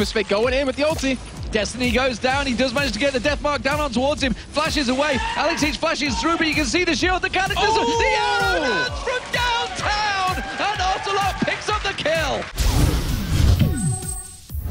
Twist Fate going in with the ulti. Destiny goes down, he does manage to get the death mark down on towards him, flashes away, Alex H flashes through, but you can see the shield, the cataclysm, the arrow lands from downtown, and Ocelot picks up the kill!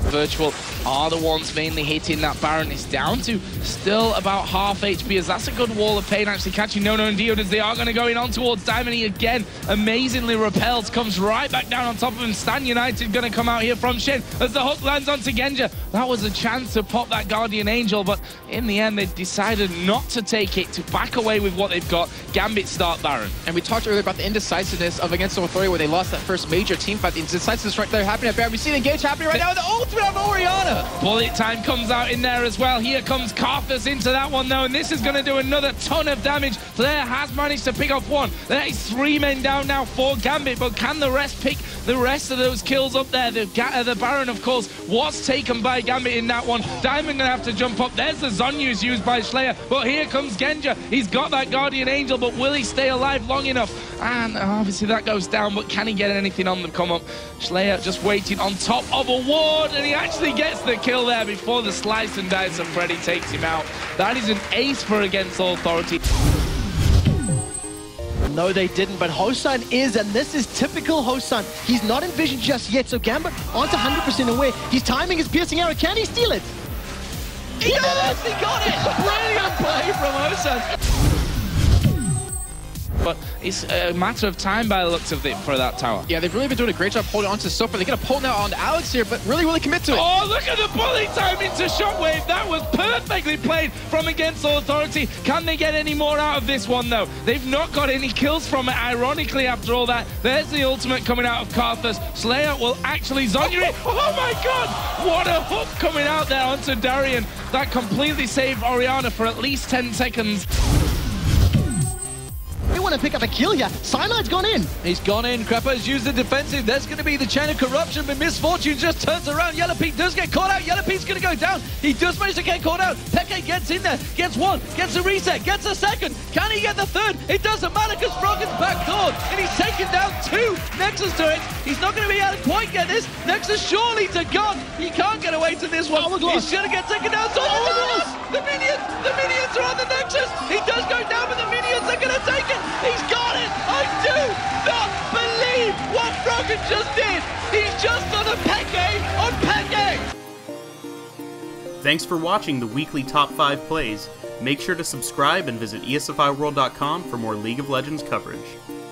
Virtual are the ones mainly hitting that Baron. It's down to still about half HP, as that's a good wall of pain actually catching No-No and Deion as they are going to go in on towards Diamondy again. Amazingly repelled, comes right back down on top of him. Stan United going to come out here from Shin as the hook lands onto Genja. That was a chance to pop that Guardian Angel, but in the end they decided not to take it, to back away with what they've got. Gambit start Baron. And we talked earlier about the indecisiveness of against Zonari where they lost that first major team fight. The indecisiveness right there happening at Baron. We see the engage happening right now with the ultimate. Of Orianna. Bullet time comes out in there as well. Here comes Karthus into that one though, and this is going to do another ton of damage. Flair has managed to pick up one. There is three men down now for Gambit, but can the rest pick the rest of those kills up there? The Baron, of course, was taken by Gambit in that one. Diamond gonna have to jump up. There's the Zhonya's used by Slayer, but here comes Genja. He's got that Guardian Angel, but will he stay alive long enough? And obviously that goes down, but can he get anything on the come up? Slayer just waiting on top of a ward, and he actually gets the kill there before the slice and dice of Freddy takes him out. That is an ace for against Authority. No, they didn't, but Hosan is, and this is typical Hosan. He's not in vision just yet, so Gambit aren't 100% aware. He's timing his piercing arrow. Can he steal it? He did it! He got it! Brilliant play from Hosan. But it's a matter of time by the looks of it for that tower. Yeah, they've really been doing a great job holding onto so far. They're going to pull now on Alex here, but really, really commit to it. Oh, look at the bullet time into Shotwave. That was perfectly played from against Authority. Can they get any more out of this one, though? They've not got any kills from it, ironically, after all that. There's the ultimate coming out of Carthus. Slayer will actually Zonari. Oh, my God! What a hook coming out there onto Darien. That completely saved Orianna for at least 10 seconds. To pick up a kill here. Cyanide's gone in. He's gone in. Crappo's used the defensive. There's going to be the Chain of Corruption, but Misfortune just turns around. Yellow Pete does get caught out. Yellow Pete's going to go down. He does manage to get caught out. Peke gets in there, gets one, gets a reset, gets a second. Can he get the third? It doesn't matter because Frog is backdoored, and he's taken down two Nexus turrets. He's not going to be able to quite get this. Nexus surely to God. He can't get away to this one. He's going to get taken down. So the minions! The minions are on the Nexus! He does go down, but the minions are going to take it! He's got it! I do not believe what Brogan just did! He's just done a Peke on Peke! Thanks for watching the weekly Top 5 Plays. Make sure to subscribe and visit ESFIworld.com for more League of Legends coverage.